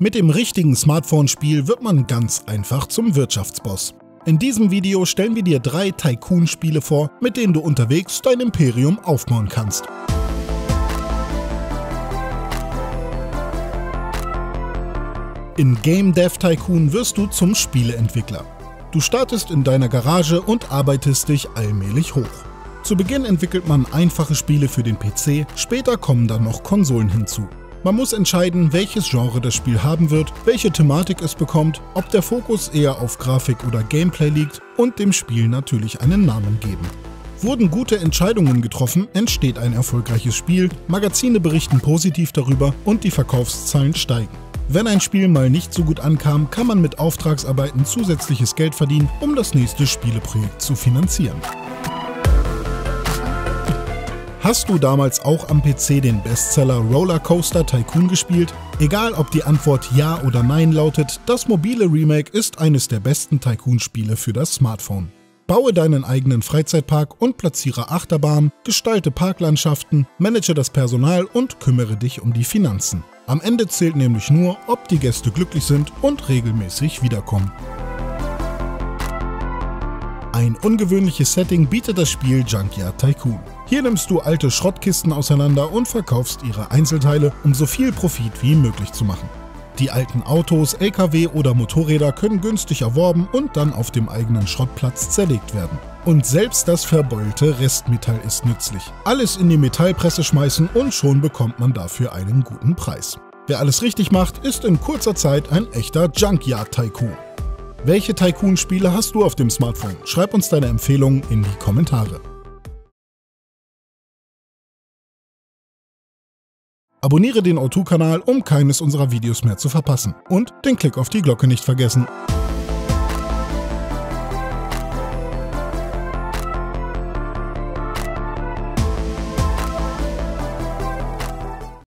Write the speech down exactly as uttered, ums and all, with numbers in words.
Mit dem richtigen Smartphone-Spiel wird man ganz einfach zum Wirtschaftsboss. In diesem Video stellen wir dir drei Tycoon-Spiele vor, mit denen du unterwegs dein Imperium aufbauen kannst. In Game Dev Tycoon wirst du zum Spieleentwickler. Du startest in deiner Garage und arbeitest dich allmählich hoch. Zu Beginn entwickelt man einfache Spiele für den P C, später kommen dann noch Konsolen hinzu. Man muss entscheiden, welches Genre das Spiel haben wird, welche Thematik es bekommt, ob der Fokus eher auf Grafik oder Gameplay liegt und dem Spiel natürlich einen Namen geben. Wurden gute Entscheidungen getroffen, entsteht ein erfolgreiches Spiel, Magazine berichten positiv darüber und die Verkaufszahlen steigen. Wenn ein Spiel mal nicht so gut ankam, kann man mit Auftragsarbeiten zusätzliches Geld verdienen, um das nächste Spieleprojekt zu finanzieren. Hast du damals auch am P C den Bestseller RollerCoaster Tycoon gespielt? Egal ob die Antwort Ja oder Nein lautet, das mobile Remake ist eines der besten Tycoon-Spiele für das Smartphone. Baue deinen eigenen Freizeitpark und platziere Achterbahnen, gestalte Parklandschaften, manage das Personal und kümmere dich um die Finanzen. Am Ende zählt nämlich nur, ob die Gäste glücklich sind und regelmäßig wiederkommen. Ein ungewöhnliches Setting bietet das Spiel Junkyard Tycoon. Hier nimmst du alte Schrottkisten auseinander und verkaufst ihre Einzelteile, um so viel Profit wie möglich zu machen. Die alten Autos, L K W oder Motorräder können günstig erworben und dann auf dem eigenen Schrottplatz zerlegt werden. Und selbst das verbeulte Restmetall ist nützlich. Alles in die Metallpresse schmeißen und schon bekommt man dafür einen guten Preis. Wer alles richtig macht, ist in kurzer Zeit ein echter Junkyard-Tycoon. Welche Tycoon-Spiele hast du auf dem Smartphone? Schreib uns deine Empfehlungen in die Kommentare. Abonniere den O zwei-Kanal, um keines unserer Videos mehr zu verpassen. Und den Klick auf die Glocke nicht vergessen.